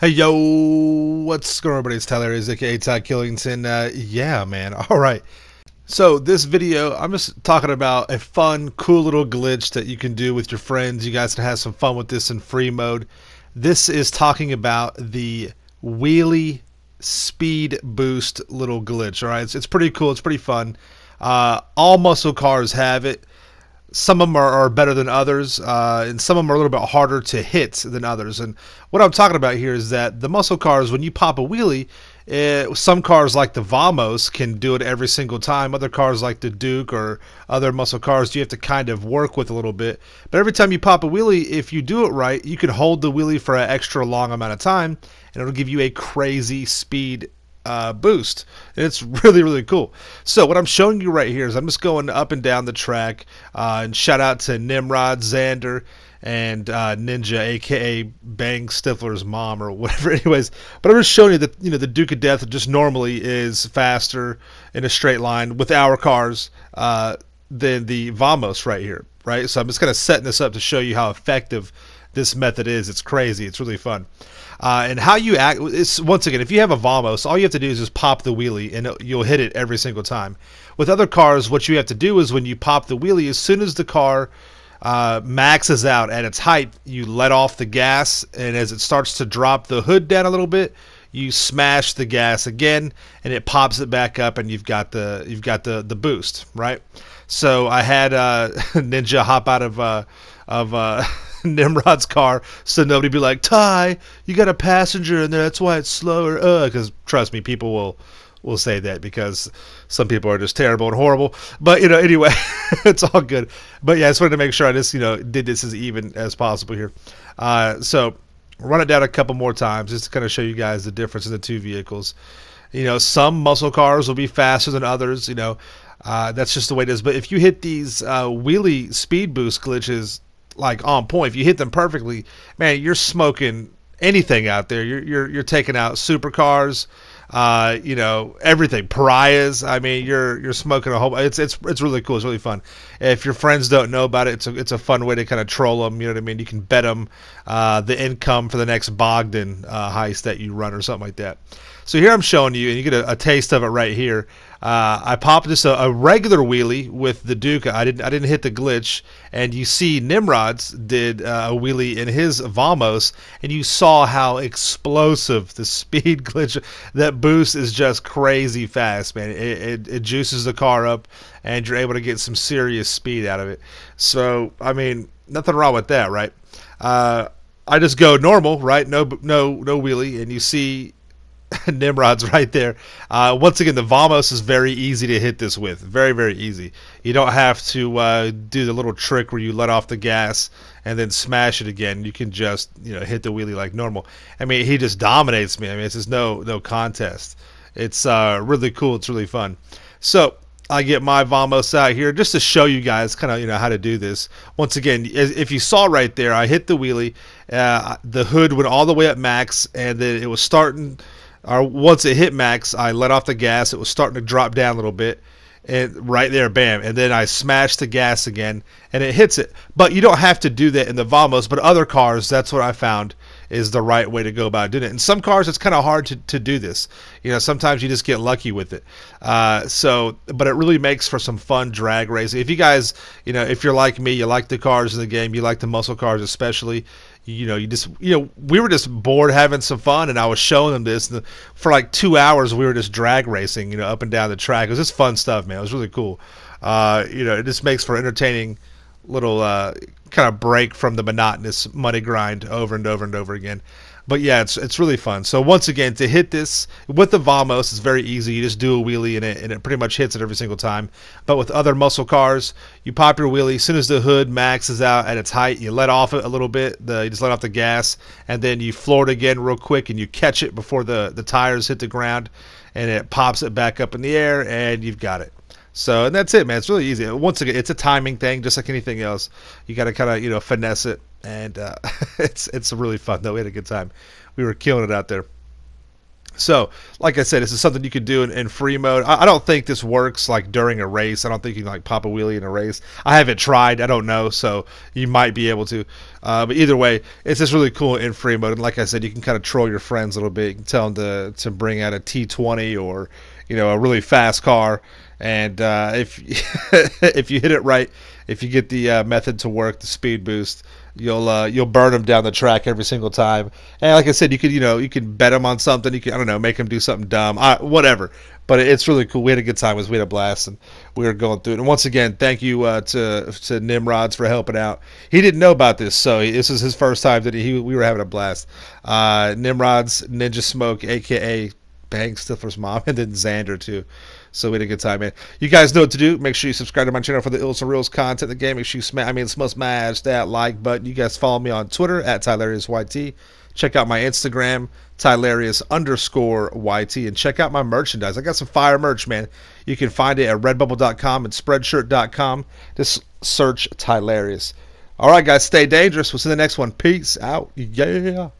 Hey, yo, what's going on, everybody? It's Tyler Ezekiel, Ty Killington. Yeah, man. All right. So this video, I'm just talking about a fun, cool little glitch that you can do with your friends. You guys can have some fun with this in free mode. This is talking about the wheelie speed boost little glitch. All right. It's pretty cool. It's pretty fun. All muscle cars have it. Some of them are better than others, and some of them are a little bit harder to hit than others. And what I'm talking about here is that the muscle cars, when you pop a wheelie, some cars like the Vamos can do it every single time. Other cars like the Duke or other muscle cars, you have to kind of work with a little bit. But every time you pop a wheelie, if you do it right, you can hold the wheelie for an extra long amount of time, and it'll give you a crazy speed boost. And it's really cool. So what I'm showing you right here is I'm just going up and down the track, and shout out to Nimrod, Xander, and Ninja, aka Bang Stifler's mom or whatever. Anyways, but I'm just showing you that, you know, the Duke of Death just normally is faster in a straight line with our cars than the Vamos right here, right? So I'm just kind of setting this up to show you how effective this method is. It's crazy. It's really fun. And how you act is, once again, if you have a Vamos, all you have to do is just pop the wheelie and you'll hit it every single time. With other cars, what you have to do is when you pop the wheelie, as soon as the car maxes out at its height, you let off the gas, and as it starts to drop the hood down a little bit, you smash the gas again and it pops it back up, and you've got the boost, right? So I had Ninja hop out of Nimrod's car, so nobody be like, "Ty, you got a passenger in there, that's why it's slower." Because trust me, people will say that, because some people are just terrible and horrible. But, you know, anyway, it's all good. But yeah, I just wanted to make sure I just, you know, did this as even as possible here. So run it down a couple more times just to kind of show you guys the difference in the two vehicles. You know, some muscle cars will be faster than others, you know, that's just the way it is. But if you hit these wheelie speed boost glitches like on point, if you hit them perfectly, man, you're smoking anything out there. You're taking out supercars, you know, everything, Pariahs. I mean, you're smoking a whole. It's really cool. It's really fun. If your friends don't know about it, it's a fun way to kind of troll them. You know what I mean? You can bet them the income for the next Bogdan heist that you run or something like that. So here I'm showing you, and you get a taste of it right here. I popped just a regular wheelie with the Duke. I didn't hit the glitch, and you see Nimrod's did a wheelie in his Vamos, and you saw how explosive the speed glitch. That boost is just crazy fast, man. It juices the car up, and you're able to get some serious speed out of it. So I mean, nothing wrong with that, right? I just go normal, right? No wheelie, and you see Nimrod's right there. Once again, the Vamos is very easy to hit this with. Very easy. You don't have to do the little trick where you let off the gas and then smash it again. You can just, you know, hit the wheelie like normal. I mean, he just dominates me. I mean, it's just no contest. It's really cool. It's really fun. So I get my Vamos out here just to show you guys kind of, you know, how to do this. Once again, if you saw right there, I hit the wheelie. The hood went all the way up max, and then it was starting. Once it hit max, I let off the gas. It was starting to drop down a little bit, and right there, bam, and then I smashed the gas again, and it hits it. But you don't have to do that in the Vamos, but other cars, that's what I found is the right way to go about doing it. In some cars, it's kind of hard to do this. You know, sometimes you just get lucky with it. But it really makes for some fun drag racing. If you guys, you know, if you're like me, you like the cars in the game, you like the muscle cars especially, you know, we were just bored having some fun, and I was showing them this, and for like 2 hours, we were just drag racing, you know, up and down the track. It was just fun stuff, man. It was really cool. You know, it just makes for entertaining little kind of break from the monotonous money grind over and over and over again. But yeah, it's really fun. So once again, to hit this with the Vamos is very easy. You just do a wheelie and it pretty much hits it every single time. But with other muscle cars, you pop your wheelie. As soon as the hood maxes out at its height, you let off it a little bit. You just let off the gas, and then you floor it again real quick, and you catch it before the tires hit the ground, and it pops it back up in the air, and you've got it. So, and that's it, man. It's really easy. Once again, it's a timing thing, just like anything else. You got to kind of, you know, finesse it, and it's really fun, though. We had a good time. We were killing it out there. So, like I said, this is something you could do in free mode. I don't think this works like during a race. I don't think you can like pop a wheelie in a race. I haven't tried. I don't know. So you might be able to. But either way, it's just really cool in free mode. And like I said, you can kind of troll your friends a little bit. You can tell them to bring out a T20 or, you know, a really fast car. And if you hit it right, if you get the method to work, the speed boost, you'll burn them down the track every single time. And like I said, you could, you know, you can bet them on something. You can, I don't know, make them do something dumb, whatever. But it's really cool. We had a good time. We had a blast, and we were going through it. And once again, thank you to Nimrod for helping out. He didn't know about this, so this is his first time that we were having a blast. Nimrod's Ninja Smoke, aka Bang Stifler's mom, and then Xander too. So we had a good time, man. You guys know what to do. Make sure you subscribe to my channel for the Ills and Reels content in the game. Make sure you smash that like button. You guys follow me on Twitter at Tylarious YT. Check out my Instagram, Tylarious_YT, and check out my merchandise. I got some fire merch, man. You can find it at redbubble.com and spreadshirt.com. Just search Tylarious. All right, guys, stay dangerous. We'll see you in the next one. Peace out. Yeah.